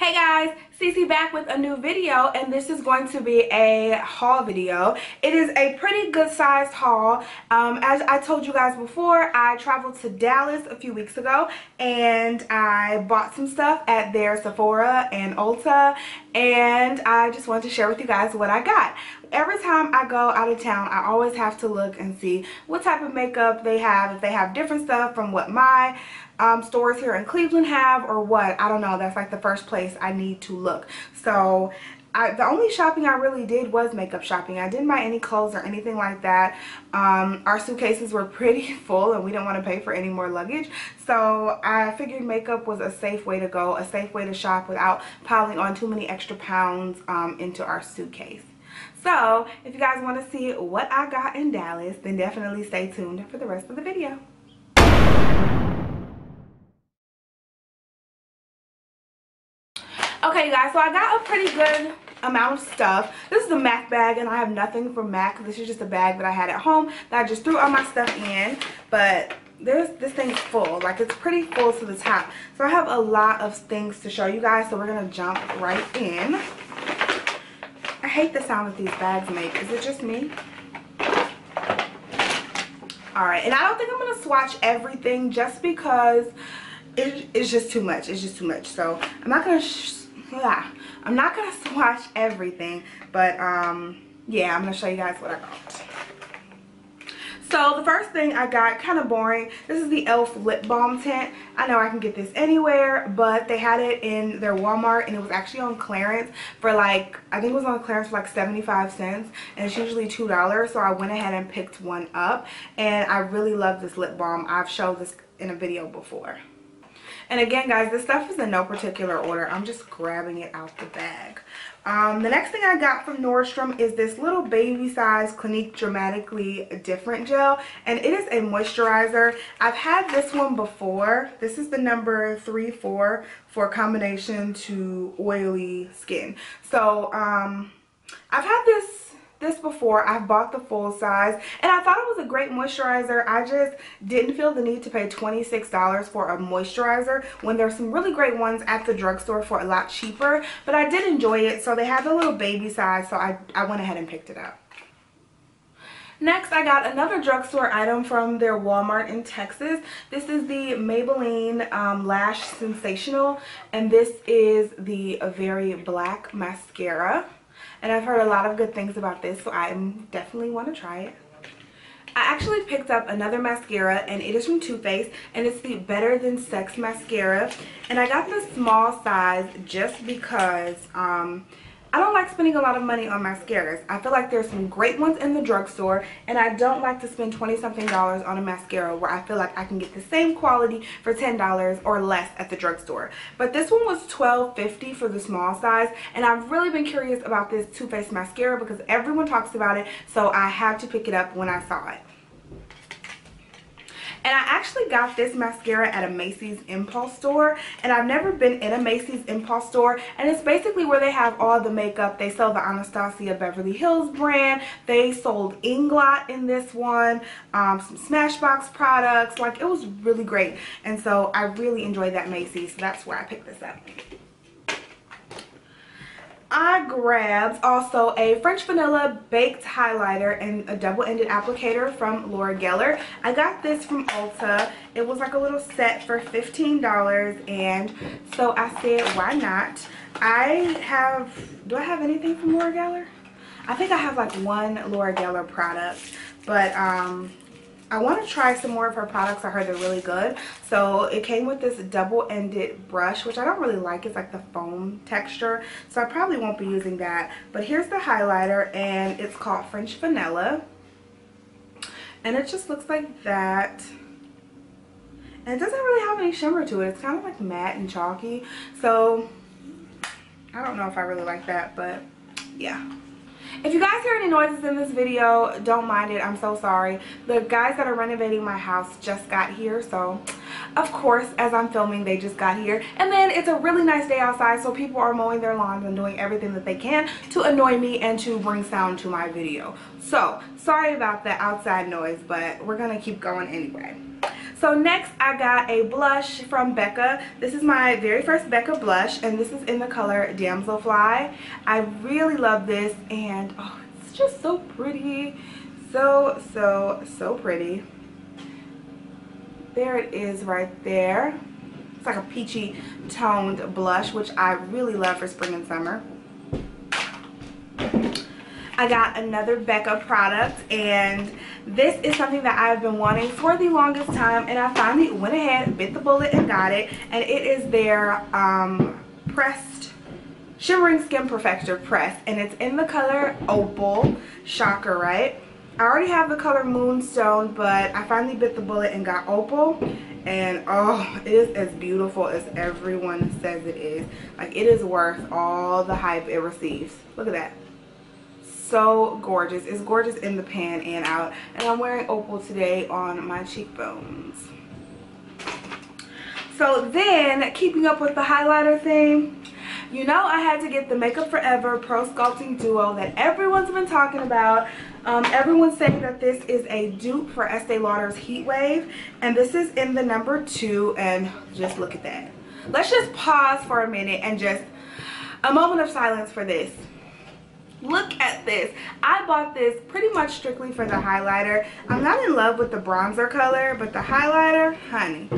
Hey guys, Cece back with a new video, and this is going to be a haul video. It is a pretty good sized haul. As I told you guys before, I traveled to Dallas a few weeks ago and I bought some stuff at their Sephora and Ulta, and I just wanted to share with you guys what I got. Every time I go out of town, I always have to look and see what type of makeup they have, if they have different stuff from what my stores here in Cleveland have or what. I don't know, that's like the first place I need to look. So the only shopping I really did was makeup shopping. I didn't buy any clothes or anything like that. Our suitcases were pretty full and we didn't want to pay for any more luggage, so I figured makeup was a safe way to go, a safe way to shop without piling on too many extra pounds into our suitcase. So if you guys want to see what I got in Dallas, then definitely stay tuned for the rest of the video. Okay you guys, so I got a pretty good amount of stuff. This is a MAC bag and I have nothing from MAC. This is just a bag that I had at home that I just threw all my stuff in, but this thing's full, like it's pretty full to the top. So I have a lot of things to show you guys, so we're gonna jump right in. I hate the sound that these bags make. Is it just me? Alright, and I don't think I'm gonna swatch everything just because it's just too much. It's just too much. So I'm not gonna I'm not gonna swatch everything, but yeah, I'm gonna show you guys what I got. So the first thing I got, kind of boring, this is the e.l.f. lip balm tint. I know I can get this anywhere, but they had it in their Walmart and it was actually on clearance for like, I think it was on clearance for like 75 cents, and it's usually $2, so I went ahead and picked one up, and I really love this lip balm. I've showed this in a video before. And again guys, this stuff is in no particular order. I'm just grabbing it out the bag. The next thing I got from Nordstrom is this little baby size Clinique Dramatically Different Gel. And it is a moisturizer. I've had this one before. This is the number 3-4 for combination to oily skin. So I've had this before. I've bought the full size and I thought it was a great moisturizer. I just didn't feel the need to pay $26 for a moisturizer when there's some really great ones at the drugstore for a lot cheaper, but I did enjoy it. So they had the little baby size, so I went ahead and picked it up. Next, I got another drugstore item from their Walmart in Texas. This is the Maybelline Lash Sensational, and this is the Very Black Mascara. And I've heard a lot of good things about this, so I definitely want to try it. I actually picked up another mascara, and it is from Too Faced, and it's the Better Than Sex Mascara. And I got the small size just because I don't like spending a lot of money on mascaras. I feel like there's some great ones in the drugstore, and I don't like to spend $20-something on a mascara where I feel like I can get the same quality for $10 or less at the drugstore. But this one was $12.50 for the small size, and I've really been curious about this Too Faced mascara because everyone talks about it, so I had to pick it up when I saw it. And I actually got this mascara at a Macy's Impulse store, and I've never been in a Macy's Impulse store, and it's basically where they have all the makeup. They sell the Anastasia Beverly Hills brand. They sold Inglot in this one, some Smashbox products. Like, it was really great, and so I really enjoyed that Macy's, so that's where I picked this up. I grabbed also a French Vanilla Baked Highlighter and a double-ended applicator from Laura Geller. I got this from Ulta. It was like a little set for $15, and so I said, why not? Do I have anything from Laura Geller? I think I have like one Laura Geller product, but I want to try some more of her products. I heard they're really good. So it came with this double-ended brush, which I don't really like. It's like the foam texture, so I probably won't be using that. But here's the highlighter, and it's called French Vanilla. And it just looks like that. And it doesn't really have any shimmer to it. It's kind of like matte and chalky. So I don't know if I really like that, but yeah. If you guys hear any noises in this video, don't mind it. I'm so sorry. The guys that are renovating my house just got here, so of course as I'm filming they just got here. And then it's a really nice day outside, so people are mowing their lawns and doing everything that they can to annoy me and to bring sound to my video. So sorry about the outside noise, but we're gonna keep going anyway. So next I got a blush from Becca. This is my very first Becca blush, and this is in the color Damselfly. I really love this, and oh, it's just so pretty. So pretty. There it is right there. It's like a peachy toned blush, which I really love for spring and summer. I got another Becca product, and this is something that I've been wanting for the longest time, and I finally went ahead, bit the bullet, and got it. And it is their pressed Shimmering Skin Perfector Press, and it's in the color Opal. Shocker, right? I already have the color Moonstone, but I finally bit the bullet and got Opal, and oh, it is as beautiful as everyone says it is. Like, it is worth all the hype it receives. Look at that. So gorgeous. It's gorgeous in the pan and out, and I'm wearing Opal today on my cheekbones. So then, keeping up with the highlighter theme, you know I had to get the Makeup Forever Pro Sculpting Duo that everyone's been talking about. Everyone's saying that this is a dupe for Estee Lauder's Heat Wave, and this is in the number 2, and just look at that. Let's just pause for a minute and just a moment of silence for this. Look at this. I bought this pretty much strictly for the highlighter. I'm not in love with the bronzer color, but the highlighter, honey,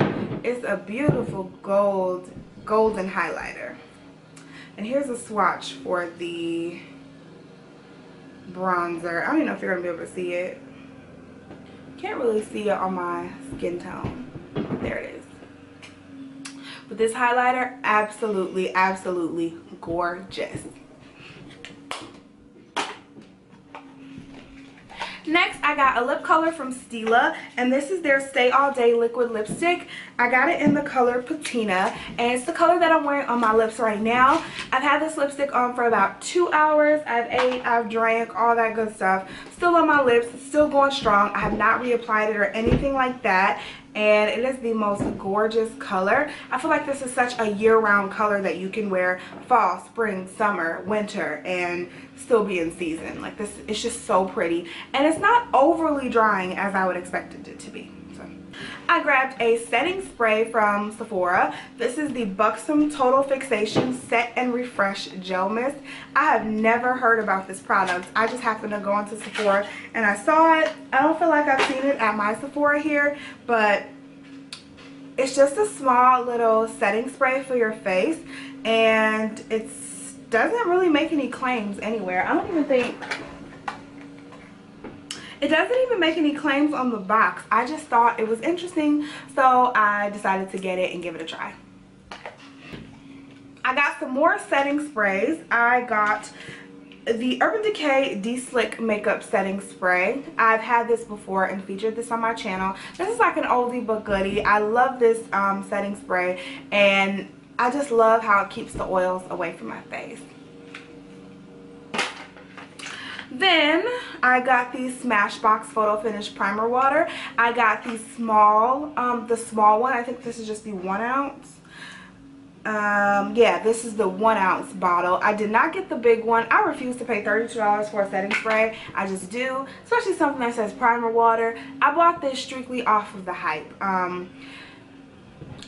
it's a beautiful golden highlighter. And here's a swatch for the bronzer. I don't even know if you're gonna be able to see it. Can't really see it on my skin tone. There it is. But this highlighter, absolutely, absolutely gorgeous. Next, I got a lip color from Stila, and this is their Stay All Day Liquid Lipstick. I got it in the color Patina, and it's the color that I'm wearing on my lips right now. I've had this lipstick on for about 2 hours. I've ate, I've drank, all that good stuff. Still on my lips, it's still going strong. I have not reapplied it or anything like that, and it is the most gorgeous color. I feel like this is such a year-round color that you can wear fall, spring, summer, winter, and still be in season. Like, this, it's just so pretty, and it's not overly drying as I would expect it to be. So I grabbed a setting spray from Sephora. This is the Buxom Total Fixation Set and Refresh Gel Mist. I have never heard about this product. I just happened to go onto Sephora and I saw it. I don't feel like I've seen it at my Sephora here, but it's just a small little setting spray for your face, and it doesn't really make any claims anywhere. I don't even think... It doesn't even make any claims on the box. I just thought it was interesting, so I decided to get it and give it a try. I got some more setting sprays. I got the Urban Decay D-Slick Makeup Setting Spray. I've had this before and featured this on my channel. This is like an oldie but goodie. I love this setting spray, and I just love how it keeps the oils away from my face. Then I got the Smashbox Photo Finish Primer Water. I got the small one. I think this is just the 1 ounce. Yeah, this is the 1 ounce bottle. I did not get the big one. I refuse to pay $32 for a setting spray. I just do, especially something that says primer water. I bought this strictly off of the hype.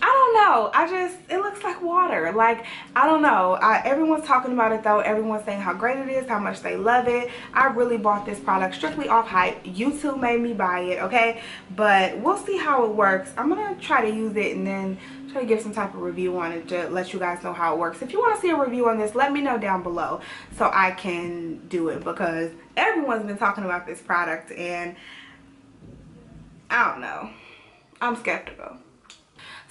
I don't know. It looks like water. Like, I don't know. Everyone's talking about it though. Everyone's saying how great it is, how much they love it. I really bought this product strictly off hype. YouTube made me buy it, okay? But we'll see how it works. I'm gonna try to use it and then try to give some type of review on it to let you guys know how it works. If you want to see a review on this, let me know down below so I can do it, because everyone's been talking about this product and I don't know. I'm skeptical.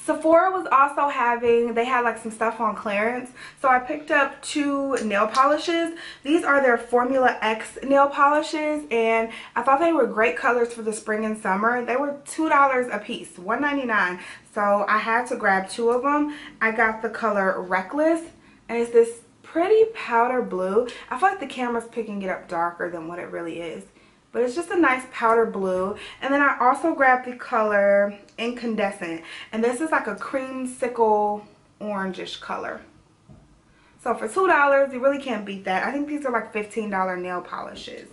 Sephora was also having, they had like some stuff on clearance, so I picked up 2 nail polishes. These are their Formula X nail polishes, and I thought they were great colors for the spring and summer. They were $2 a piece, $1.99, so I had to grab 2 of them. I got the color Reckless, and it's this pretty powder blue. I feel like the camera's picking it up darker than what it really is, but it's just a nice powder blue. And then I also grabbed the color Incandescent, and this is like a creamsicle orangish color. So for $2, you really can't beat that. I think these are like $15 nail polishes.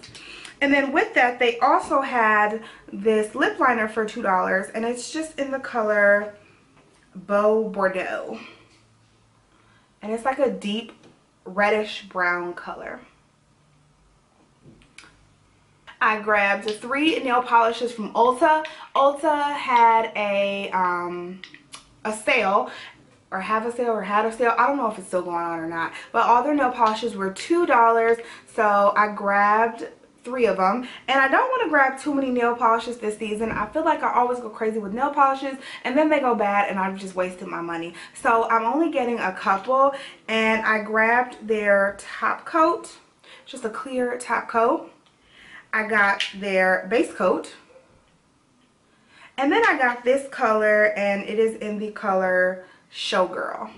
And then with that, they also had this lip liner for $2, and it's just in the color Beau Bordeaux. And it's like a deep reddish brown color. I grabbed 3 nail polishes from Ulta. Ulta had a sale, or had a sale. I don't know if it's still going on or not. But all their nail polishes were $2, so I grabbed 3 of them. And I don't want to grab too many nail polishes this season. I feel like I always go crazy with nail polishes and then they go bad and I've just wasted my money. So I'm only getting a couple, and I grabbed their top coat, just a clear top coat. I got their base coat, and then I got this color, and it is in the color Showgirl.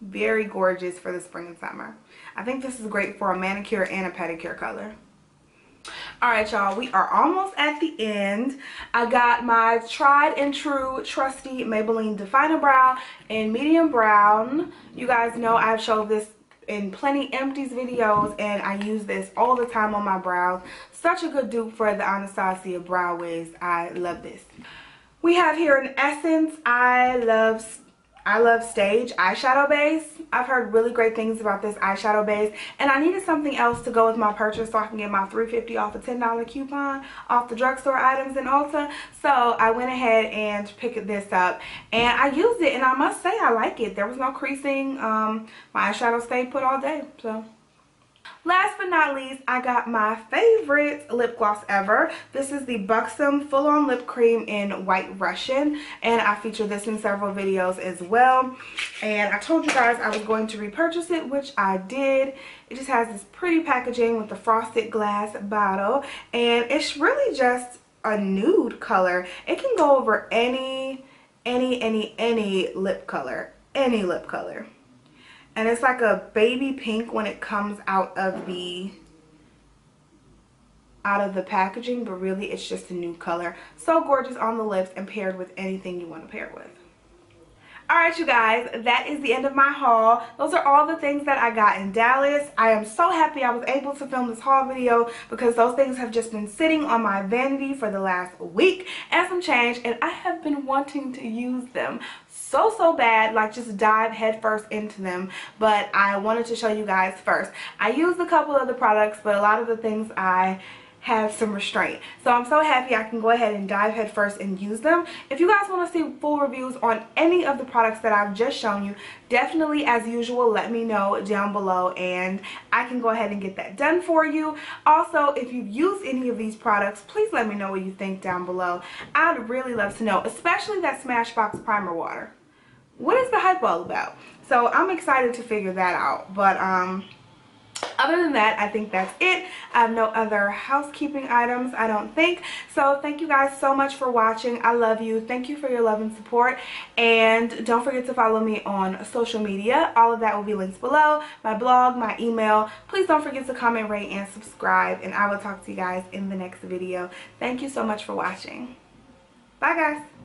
Very gorgeous for the spring and summer. I think this is great for a manicure and a pedicure color. Alright y'all, we are almost at the end. I got my tried and true trusty Maybelline Definer Brow in medium brown. You guys know I've showed this in plenty empties videos, and I use this all the time on my brows. Such a good dupe for the Anastasia Brow Wiz. I love this. We have here an Essence I love Stage eyeshadow base. I've heard really great things about this eyeshadow base, and I needed something else to go with my purchase so I can get my $3.50 off a $10 coupon off the drugstore items in Ulta. So I went ahead and picked this up, and I used it, and I must say I like it. There was no creasing. My eyeshadow stayed put all day. So last but not least, I got my favorite lip gloss ever. This is the Buxom Full On Lip Cream in White Russian, and I featured this in several videos as well. And I told you guys I was going to repurchase it, which I did. It just has this pretty packaging with the frosted glass bottle, and it's really just a nude color. It can go over any lip color, And it's like a baby pink when it comes out of the packaging, but really it's just a new color. So gorgeous on the lips and paired with anything you want to pair it with. Alright you guys, that is the end of my haul. Those are all the things that I got in Dallas. I am so happy I was able to film this haul video because those things have just been sitting on my vanity for the last week and some change, and I have been wanting to use them so bad, like just dive headfirst into them, but I wanted to show you guys first. I used a couple of the products, but a lot of the things I have some restraint. So I'm so happy I can go ahead and dive headfirst and use them. If you guys want to see full reviews on any of the products that I've just shown you, definitely as usual let me know down below and I can go ahead and get that done for you. Also, if you've used any of these products, please let me know what you think down below. I'd really love to know, especially that Smashbox primer water. What is the hype all about? So I'm excited to figure that out. But other than that, I think that's it. I have no other housekeeping items, I don't think. So thank you guys so much for watching. I love you. Thank you for your love and support. And don't forget to follow me on social media. All of that will be linked below. My blog, my email. Please don't forget to comment, rate, and subscribe. And I will talk to you guys in the next video. Thank you so much for watching. Bye guys.